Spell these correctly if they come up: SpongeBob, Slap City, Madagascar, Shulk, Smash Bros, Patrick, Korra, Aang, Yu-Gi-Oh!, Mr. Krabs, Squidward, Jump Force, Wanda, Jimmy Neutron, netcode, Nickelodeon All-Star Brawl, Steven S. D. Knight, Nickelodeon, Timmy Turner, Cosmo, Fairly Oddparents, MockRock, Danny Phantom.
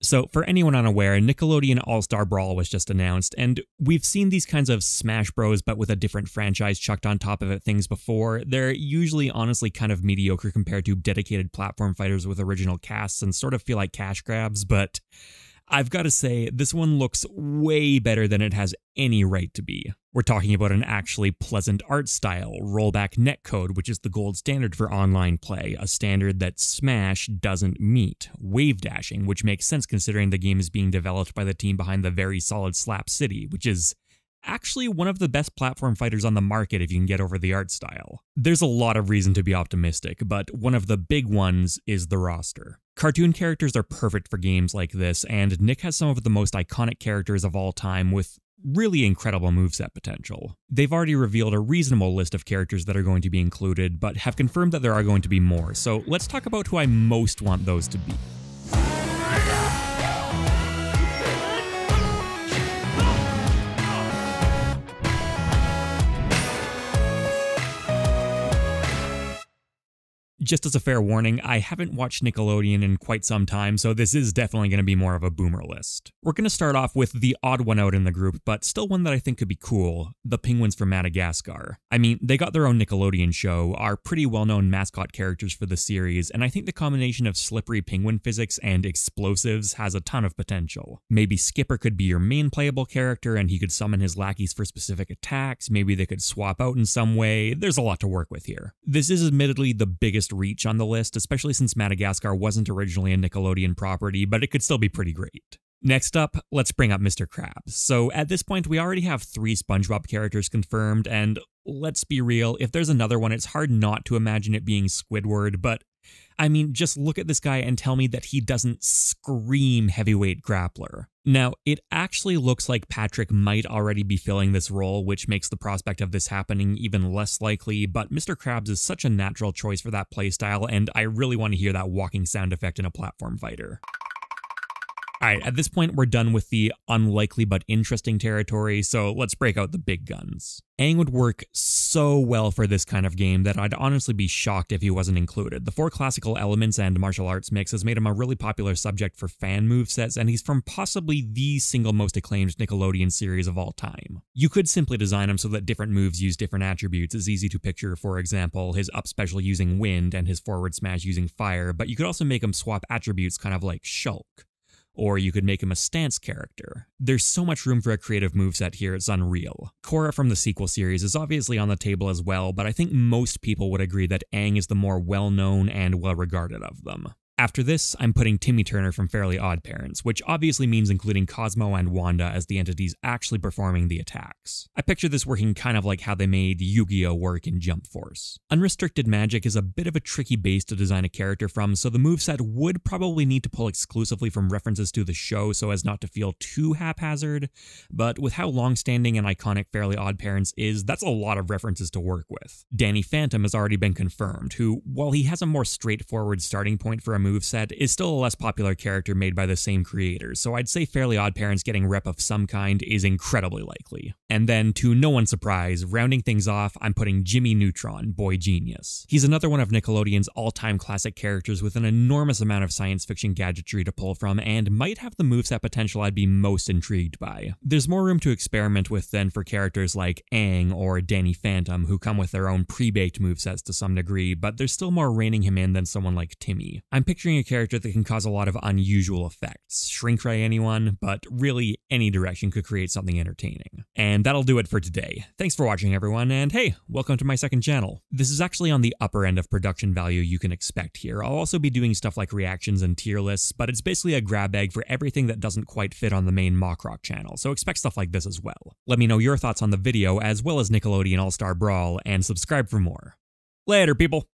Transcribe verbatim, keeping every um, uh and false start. So for anyone unaware, Nickelodeon All-Star Brawl was just announced, and we've seen these kinds of Smash Bros but with a different franchise chucked on top of it things before. They're usually honestly kind of mediocre compared to dedicated platform fighters with original casts and sort of feel like cash grabs, but I've got to say, this one looks way better than it has any right to be. We're talking about an actually pleasant art style, rollback netcode, which is the gold standard for online play, a standard that Smash doesn't meet, wave dashing, which makes sense considering the game is being developed by the team behind the very solid Slap City, which is actually one of the best platform fighters on the market if you can get over the art style. There's a lot of reason to be optimistic, but one of the big ones is the roster. Cartoon characters are perfect for games like this, and Nick has some of the most iconic characters of all time with really incredible moveset potential. They've already revealed a reasonable list of characters that are going to be included, but have confirmed that there are going to be more, so let's talk about who I most want those to be. Just as a fair warning, I haven't watched Nickelodeon in quite some time, so this is definitely going to be more of a boomer list. We're going to start off with the odd one out in the group, but still one that I think could be cool, the penguins from Madagascar. I mean, they got their own Nickelodeon show, are pretty well-known mascot characters for the series, and I think the combination of slippery penguin physics and explosives has a ton of potential. Maybe Skipper could be your main playable character and he could summon his lackeys for specific attacks, maybe they could swap out in some way. There's a lot to work with here. This is admittedly the biggest reach on the list, especially since Madagascar wasn't originally a Nickelodeon property, but it could still be pretty great. Next up, let's bring up Mister Krabs. So at this point, we already have three SpongeBob characters confirmed, and let's be real, if there's another one, it's hard not to imagine it being Squidward, but I mean, just look at this guy and tell me that he doesn't scream heavyweight grappler. Now, it actually looks like Patrick might already be filling this role, which makes the prospect of this happening even less likely, but Mister Krabs is such a natural choice for that playstyle, and I really want to hear that walking sound effect in a platform fighter. Alright, at this point we're done with the unlikely but interesting territory, so let's break out the big guns. Aang would work so well for this kind of game that I'd honestly be shocked if he wasn't included. The four classical elements and martial arts mix has made him a really popular subject for fan movesets, and he's from possibly the single most acclaimed Nickelodeon series of all time. You could simply design him so that different moves use different attributes. It's easy to picture, for example, his up special using wind and his forward smash using fire, but you could also make him swap attributes kind of like Shulk. Or you could make him a stance character. There's so much room for a creative moveset here, it's unreal. Korra from the sequel series is obviously on the table as well, but I think most people would agree that Aang is the more well-known and well-regarded of them. After this, I'm putting Timmy Turner from Fairly Oddparents, which obviously means including Cosmo and Wanda as the entities actually performing the attacks. I picture this working kind of like how they made Yu-Gi-Oh! Work in Jump Force. Unrestricted magic is a bit of a tricky base to design a character from, so the moveset would probably need to pull exclusively from references to the show so as not to feel too haphazard, but with how long-standing and iconic Fairly Oddparents is, that's a lot of references to work with. Danny Phantom has already been confirmed, who, while he has a more straightforward starting point for a moveset, is still a less popular character made by the same creators, so I'd say Fairly Oddparents getting rep of some kind is incredibly likely. And then, to no one's surprise, rounding things off, I'm putting Jimmy Neutron, Boy Genius. He's another one of Nickelodeon's all-time classic characters with an enormous amount of science fiction gadgetry to pull from, and might have the moveset potential I'd be most intrigued by. There's more room to experiment with than for characters like Aang or Danny Phantom, who come with their own pre-baked movesets to some degree, but there's still more reining him in than someone like Timmy. I'm picturing a character that can cause a lot of unusual effects. Shrink ray anyone, but really any direction could create something entertaining. And that'll do it for today. Thanks for watching everyone, and hey, welcome to my second channel. This is actually on the upper end of production value you can expect here. I'll also be doing stuff like reactions and tier lists, but it's basically a grab bag for everything that doesn't quite fit on the main Mock Rock channel, so expect stuff like this as well. Let me know your thoughts on the video, as well as Nickelodeon All-Star Brawl, and subscribe for more. Later, people!